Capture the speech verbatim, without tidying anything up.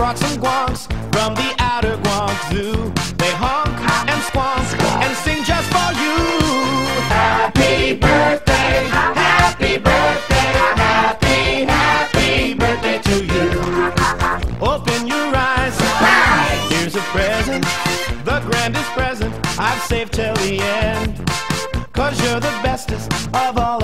brought some guanx from the outer Guanx Zoo. They honk and squonk and sing just for you. Happy birthday, happy birthday, happy, happy birthday to you. Open your eyes, here's a present, the grandest present I've saved till the end. 'Cause you're the bestest of all